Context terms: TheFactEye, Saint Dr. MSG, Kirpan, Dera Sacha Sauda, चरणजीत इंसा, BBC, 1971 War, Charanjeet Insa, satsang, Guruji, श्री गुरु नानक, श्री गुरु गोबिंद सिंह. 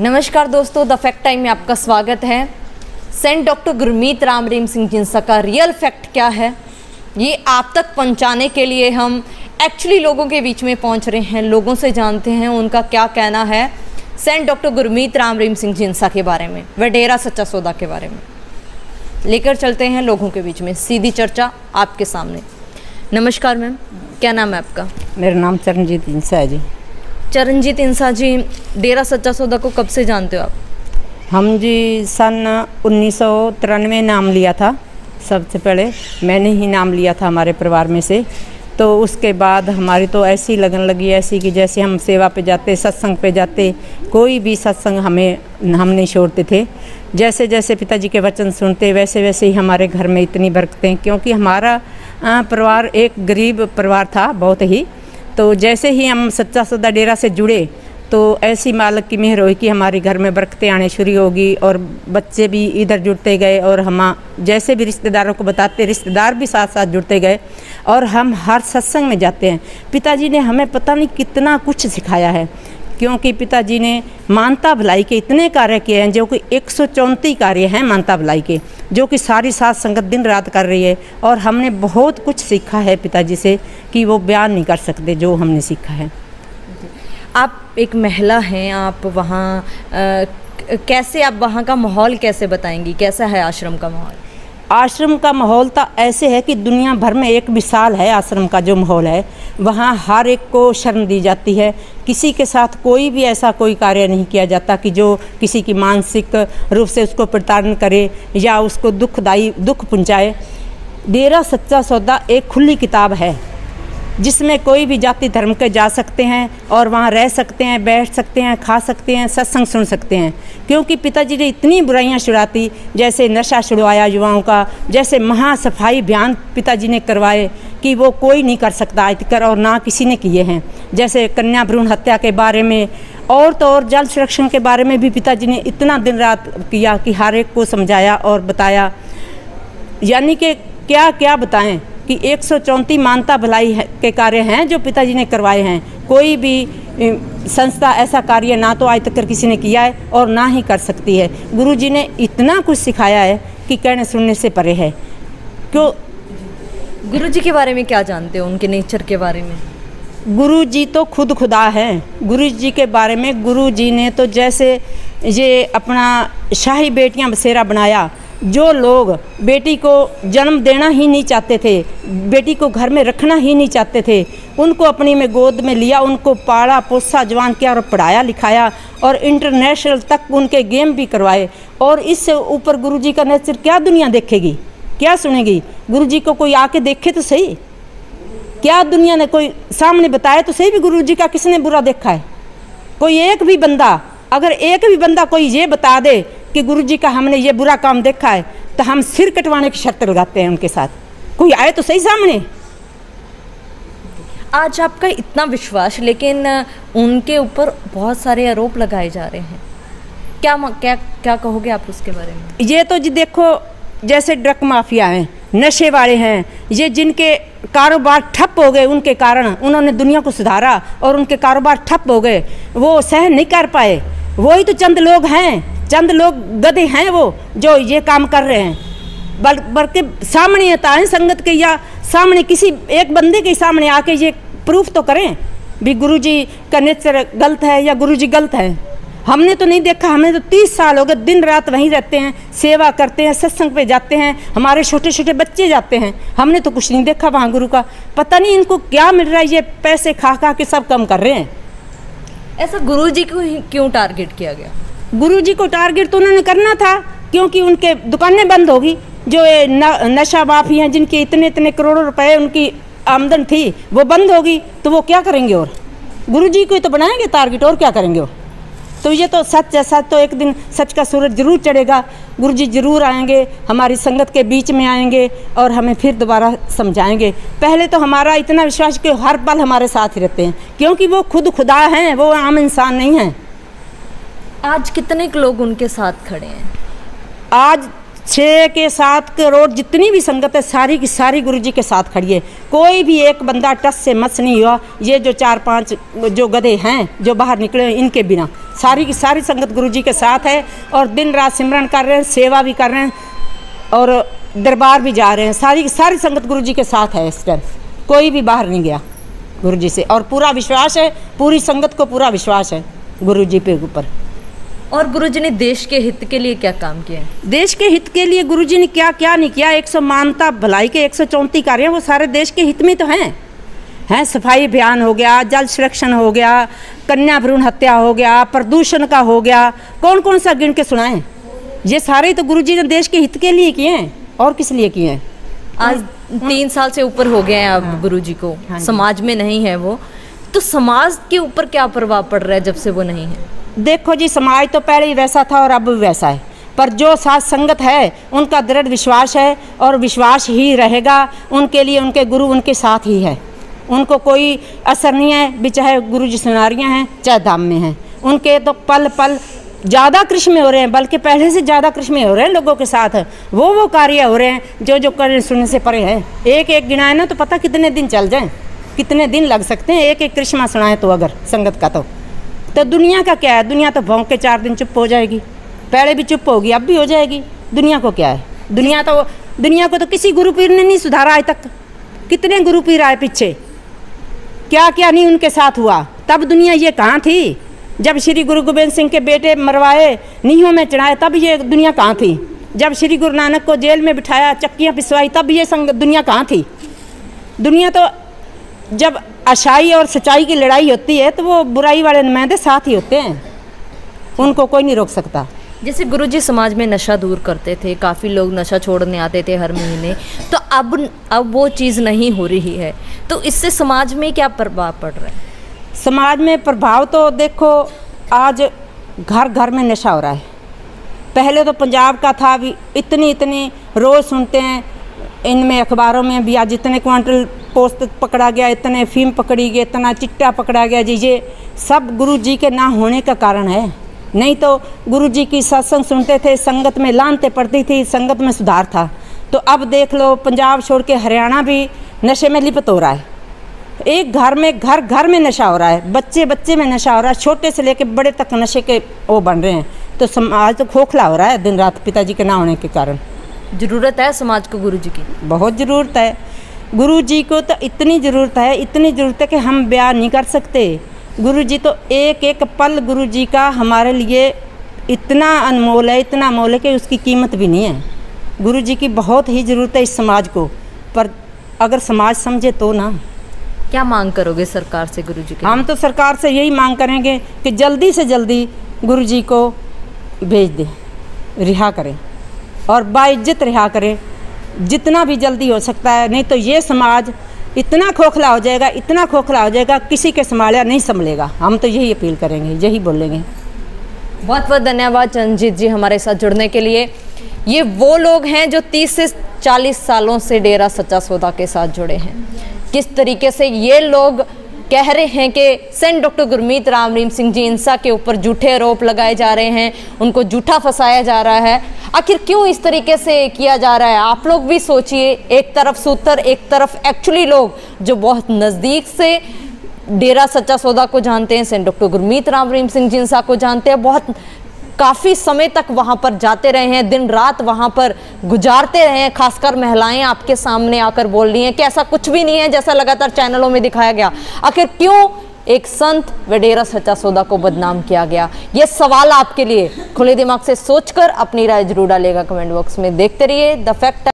नमस्कार दोस्तों, the fact time में आपका स्वागत है। सेंट डॉक्टर गुरमीत राम रहीम सिंह जी इंसा का रियल फैक्ट क्या है, ये आप तक पहुंचाने के लिए हम एक्चुअली लोगों के बीच में पहुंच रहे हैं, लोगों से जानते हैं उनका क्या कहना है सेंट डॉक्टर गुरमीत राम रहीम सिंह जी इंसा के बारे में, वह डेरा सच्चा सौदा के बारे में लेकर चलते हैं लोगों के बीच में। सीधी चर्चा आपके सामने। नमस्कार मैम, क्या नाम है आपका? मेरा नाम चरणजीत इंसा है जी। चरणजीत इंसा जी, डेरा सच्चा सौदा को कब से जानते हो आप? हम जी सन 1993 नाम लिया था, सबसे पहले मैंने ही नाम लिया था हमारे परिवार में से। तो उसके बाद हमारी तो ऐसी लगन लगी, ऐसी कि जैसे हम सेवा पे जाते, सत्संग पे जाते, कोई भी सत्संग हम नहीं छोड़ते थे। जैसे जैसे पिताजी के वचन सुनते वैसे वैसे ही हमारे घर में इतनी बरकतें, क्योंकि हमारा परिवार एक गरीब परिवार था बहुत ही। तो जैसे ही हम सच्चा सौदा डेरा से जुड़े तो ऐसी मालिक की मेहर हुई कि हमारे घर में बरकतें आने शुरू होगी और बच्चे भी इधर जुड़ते गए और हम जैसे भी रिश्तेदारों को बताते रिश्तेदार भी साथ साथ जुड़ते गए और हम हर सत्संग में जाते हैं। पिताजी ने हमें पता नहीं कितना कुछ सिखाया है, क्योंकि पिताजी ने मानता भलाई के इतने कार्य किए हैं जो कि 134 कार्य हैं मानता भलाई के, जो कि सारी साथ संगत दिन रात कर रही है। और हमने बहुत कुछ सीखा है पिताजी से कि वो बयान नहीं कर सकते जो हमने सीखा है। आप एक महिला हैं, आप वहाँ कैसे, आप वहाँ का माहौल कैसे बताएंगी, कैसा है आश्रम का माहौल? आश्रम का माहौल तो ऐसे है कि दुनिया भर में एक मिसाल है आश्रम का जो माहौल है। वहाँ हर एक को शर्म दी जाती है, किसी के साथ कोई भी ऐसा कोई कार्य नहीं किया जाता कि जो किसी की मानसिक रूप से उसको प्रताड़न करे या उसको दुख पहुँचाए। डेरा सच्चा सौदा एक खुली किताब है जिसमें कोई भी जाति धर्म के जा सकते हैं और वहाँ रह सकते हैं, बैठ सकते हैं, खा सकते हैं, सत्संग सुन सकते हैं। क्योंकि पिताजी ने इतनी बुराइयाँ छुड़ाती, जैसे नशा छुड़वाया युवाओं का, जैसे महासफाई अभियान पिताजी ने करवाए कि वो कोई नहीं कर सकता आज तक और ना किसी ने किए हैं। जैसे कन्या भ्रूण हत्या के बारे में और तो और जल संरक्षण के बारे में भी पिताजी ने इतना दिन रात किया कि हर एक को समझाया और बताया, यानी कि क्या क्या बताएँ कि 134 मानता भलाई के कार्य हैं जो पिताजी ने करवाए हैं। कोई भी संस्था ऐसा कार्य ना तो आज तक किसी ने किया है और ना ही कर सकती है। गुरुजी ने इतना कुछ सिखाया है कि कहने सुनने से परे है। क्यों? गुरुजी के बारे में क्या जानते हो, उनके नेचर के बारे में? गुरुजी तो खुद खुदा हैं। गुरुजी के बारे में, गुरुजी ने तो जैसे ये अपना शाही बेटियाँ बसेरा बनाया, जो लोग बेटी को जन्म देना ही नहीं चाहते थे, बेटी को घर में रखना ही नहीं चाहते थे, उनको अपनी में गोद में लिया, उनको पाला पोसा जवान किया और पढ़ाया लिखाया और इंटरनेशनल तक उनके गेम भी करवाए। और इससे ऊपर गुरुजी का नेचर क्या दुनिया देखेगी, क्या सुनेगी? गुरुजी को कोई आके देखे तो सही, क्या दुनिया ने कोई सामने बताया तो सही भी गुरुजी का किसने बुरा देखा है? कोई एक भी बंदा, अगर एक भी बंदा कोई ये बता दे कि गुरुजी का हमने ये बुरा काम देखा है तो हम सिर कटवाने की शर्त लगाते हैं उनके साथ। कोई आए तो सही सामने। आज आपका इतना विश्वास, लेकिन उनके ऊपर बहुत सारे आरोप लगाए जा रहे हैं, क्या क्या क्या कहोगे आप उसके बारे में? ये तो जी देखो, जैसे ड्रग माफिया हैं, नशे वाले हैं, ये जिनके कारोबार ठप हो गए उनके कारण, उन्होंने दुनिया को सुधारा और उनके कारोबार ठप हो गए, वो सहन नहीं कर पाए। वही तो चंद लोग हैं, चंद लोग गधे हैं वो जो ये काम कर रहे हैं, बल्कि सामने आता है संगत के या सामने किसी एक बंदे के सामने आके ये प्रूफ तो करें भी गुरुजी का नेचर गलत है या गुरुजी गलत है। हमने तो नहीं देखा, हमें तो 30 साल हो गए दिन रात वहीं रहते हैं, सेवा करते हैं, सत्संग पे जाते हैं, हमारे छोटे छोटे बच्चे जाते हैं, हमने तो कुछ नहीं देखा वहाँ गुरु का। पता नहीं इनको क्या मिल रहा है, ये पैसे खा खा के सब कम कर रहे हैं। ऐसा गुरुजी को क्यों टारगेट किया गया? गुरुजी को टारगेट तो उन्होंने करना था क्योंकि उनके दुकानें बंद होगी, जो ये नशा माफी हैं जिनके इतने इतने करोड़ों रुपए उनकी आमदन थी वो बंद होगी, तो वो क्या करेंगे? और गुरुजी को तो बनाएंगे टारगेट, और क्या करेंगे वो? तो ये तो सच है, सच तो एक दिन सच का सूरज जरूर चढ़ेगा, गुरुजी जरूर आएंगे, हमारी संगत के बीच में आएंगे और हमें फिर दोबारा समझाएंगे। पहले तो हमारा इतना विश्वास कि हर पल हमारे साथ ही रहते हैं, क्योंकि वो खुद खुदा हैं, वो आम इंसान नहीं हैं। आज कितने लोग उनके साथ खड़े हैं? आज 6 के 7 करोड़ जितनी भी संगत है सारी की सारी गुरुजी के साथ खड़ी है, कोई भी एक बंदा टस से मस नहीं हुआ। ये जो 4-5 जो गधे हैं जो बाहर निकले इनके बिना सारी की सारी संगत गुरुजी के साथ है और दिन रात सिमरन कर रहे हैं, सेवा भी कर रहे हैं और दरबार भी जा रहे हैं। सारी की सारी संगत गुरुजी के साथ है इस टाइम, कोई भी बाहर नहीं गया गुरुजी से। और पूरा विश्वास है, पूरी संगत को पूरा विश्वास है गुरुजी पे ऊपर। और गुरुजी ने देश के हित के लिए क्या काम किया है? देश के हित के लिए गुरुजी ने क्या क्या नहीं किया। 100 मानवता भलाई के 134 कार्य हैं, वो सारे देश के हित में तो हैं। सफाई अभियान हो गया, जल संरक्षण हो गया, कन्या भ्रूण हत्या हो गया, प्रदूषण का हो गया, कौन कौन सा गिन के सुनाएं। ये सारे तो गुरुजी ने देश के हित के लिए किए हैं, और किस लिए किए हैं। आज 3 साल से ऊपर हो गए हैं आप गुरुजी को, समाज में नहीं है वो, तो समाज के ऊपर क्या प्रभाव पड़ रहा है जब से वो नहीं है? देखो जी, समाज तो पहले ही वैसा था और अब भी वैसा है, पर जो साथ संगत है उनका दृढ़ विश्वास है और विश्वास ही रहेगा। उनके लिए उनके गुरु उनके साथ ही है, उनको कोई असर नहीं है भी, चाहे गुरुजी सुनारियाँ हैं चाहे धाम में हैं। उनके तो पल पल ज़्यादा कृष्ण में हो रहे हैं, बल्कि पहले से ज़्यादा कृष्ण में हो रहे हैं लोगों के साथ। वो कार्य हो रहे हैं जो जो कर सुनने से परे हैं। एक एक गिनाए ना तो पता कितने दिन चल जाएं, कितने दिन लग सकते हैं एक एक कृष्णा सुनाए तो। अगर संगत का तो दुनिया का क्या है, दुनिया तो भौंक के 4 दिन चुप हो जाएगी। पहले भी चुप होगी, अब भी हो जाएगी। दुनिया को क्या है, दुनिया को तो किसी गुरु पीर ने नहीं सुधारा आज तक। कितने गुरु पीर आए पीछे, क्या क्या नहीं उनके साथ हुआ। तब दुनिया ये कहाँ थी? जब श्री गुरु गोबिंद सिंह के बेटे मरवाए, नीहों में चढ़ाए, तब ये दुनिया कहाँ थी। जब श्री गुरु नानक को जेल में बिठाया, चक्कियाँ पिसवाई, तब ये दुनिया कहाँ थी। दुनिया तो जब अच्छाई और सच्चाई की लड़ाई होती है तो वो बुराई वाले नुमाइंदे साथ ही होते हैं, उनको कोई नहीं रोक सकता। जैसे गुरुजी समाज में नशा दूर करते थे, काफ़ी लोग नशा छोड़ने आते थे हर महीने, तो अब वो चीज़ नहीं हो रही है, तो इससे समाज में क्या प्रभाव पड़ रहा है? समाज में प्रभाव तो देखो, आज घर घर में नशा हो रहा है। पहले तो पंजाब का था, अभी इतनी रोज़ सुनते हैं इनमें अखबारों में भी, आज इतने क्वांटल पोस्त पकड़ा गया, इतने अफीम पकड़ी गई, इतना चिट्टा पकड़ा गया जी। ये सब गुरुजी के ना होने का कारण है। नहीं तो गुरुजी की सत्संग सुनते थे, संगत में लानते पड़ती थी, संगत में सुधार था। तो अब देख लो पंजाब छोड़ के हरियाणा भी नशे में लिप्त हो रहा है। एक घर में नशा हो रहा है, बच्चे में नशा हो रहा है, छोटे से लेके बड़े तक नशे के वो बन रहे हैं। तो समाज तो खोखला हो रहा है दिन रात पिताजी के ना होने के कारण। ज़रूरत है समाज को गुरुजी की, बहुत ज़रूरत है गुरुजी को। तो इतनी ज़रूरत है कि हम बयान नहीं कर सकते। गुरुजी तो एक एक पल गुरुजी का हमारे लिए इतना अनमोल है कि उसकी कीमत भी नहीं है। गुरुजी की बहुत ही ज़रूरत है इस समाज को, पर अगर समाज समझे तो ना। क्या मांग करोगे सरकार से गुरुजी की? हम तो सरकार से यही मांग करेंगे कि जल्दी से जल्दी गुरुजी को भेज दें, रिहा करें और बाइज्जत रिहा करें, जितना भी जल्दी हो सकता है। नहीं तो ये समाज इतना खोखला हो जाएगा किसी के संभाला नहीं संभलेगा। हम तो यही अपील करेंगे, यही बोलेंगे। बहुत बहुत धन्यवाद चरणजीत जी हमारे साथ जुड़ने के लिए। ये वो लोग हैं जो 30 से 40 सालों से डेरा सच्चा सौदा के साथ जुड़े हैं। किस तरीके से ये लोग कह रहे हैं कि सेंट डॉक्टर गुरमीत राम रहीम सिंह जी इंसा के ऊपर झूठे आरोप लगाए जा रहे हैं, उनको झूठा फंसाया जा रहा है। आखिर क्यों इस तरीके से किया जा रहा है? आप लोग भी सोचिए। एक तरफ सूत्र, एक तरफ एक्चुअली लोग जो बहुत नज़दीक से डेरा सच्चा सौदा को जानते हैं, सेंट डॉक्टर गुरमीत राम रहीम सिंह जी इंसा को जानते हैं, बहुत काफ़ी समय तक वहाँ पर जाते रहे हैं, दिन रात वहाँ पर गुजारते रहे हैं। खासकर महिलाएं आपके सामने आकर बोल रही हैं कि ऐसा कुछ भी नहीं है जैसा लगातार चैनलों में दिखाया गया। आखिर क्यों एक संत व डेरा सच्चा सौदा को बदनाम किया गया? ये सवाल आपके लिए खुले दिमाग से सोचकर अपनी राय जरूर डालिएगा कमेंट बॉक्स में। देखते रहिए द फैक्ट।